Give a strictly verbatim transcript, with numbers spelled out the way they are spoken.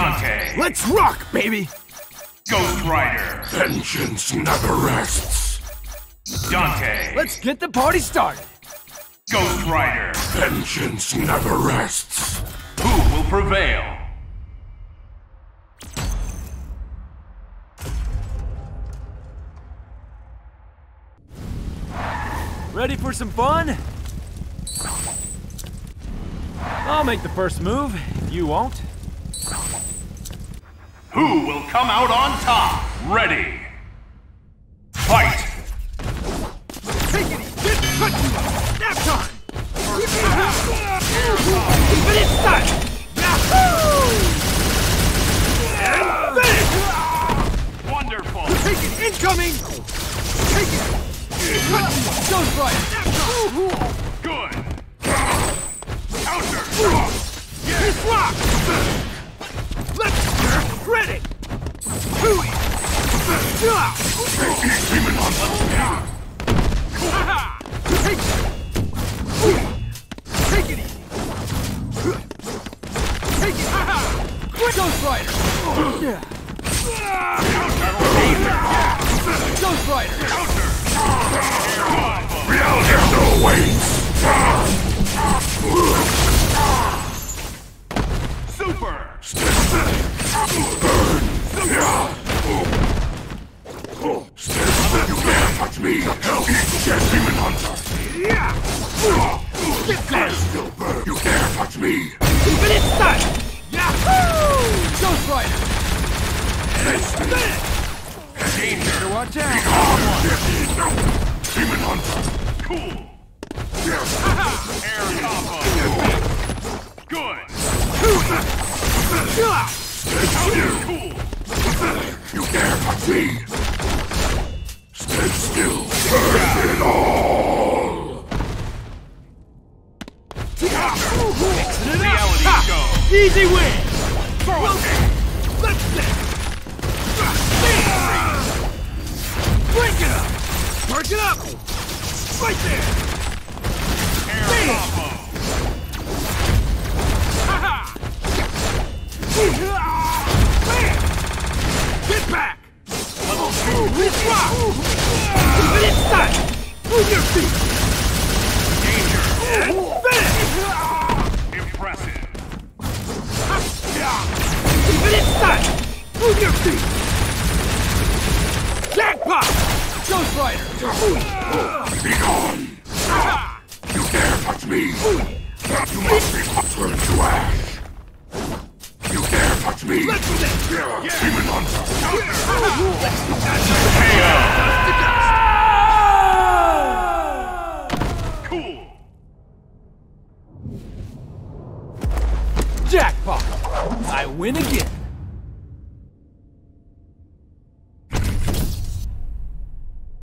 Dante. Let's rock, baby! Ghost Rider. Vengeance never rests. Dante. Let's get the party started. Ghost Rider. Vengeance never rests. Who will prevail? Ready for some fun? I'll make the first move, if you won't. Who will come out on top? Ready! Fight! Take it easy! Get cut to it! Nap time! Keep it inside! Keep it inside! Yahoo! And finish! Wonderful! Take it! Incoming! Take it! Cut to it! Ghost Rider! Nap time! Good! Counter! Yeah. It's locked! Let's ready! Hooey! Take these demon hunters down! Take it! Take it easy! Take it! Quick! Ghost Rider! Counter! Ghost Rider! Counter! Reality no ways! Super! Step Burn! Yeah! Step you can't touch me! Hell, eat dead demon hunter! Yeah! I still burn! You can't touch me! Keep it inside! Yahoo! Ghost Rider! It's danger! Watch out! Demon hunter! Cool! Air combo! Good! Yeah! How you. You can't touch me! Stand still! Burn it all! Reality go! Easy win! Well, let's get! Break it up! Break it up! Right there! Air combo! Ha ha! Let's rock! Keep it inside! Move your feet! Danger! And finish! Impressive! Keep it inside! Move your feet! Jackpot! Ghost Rider! Be gone! You dare touch me! You must be turned to ash! You dare touch me! Let's see! Demon Hunter! Win again.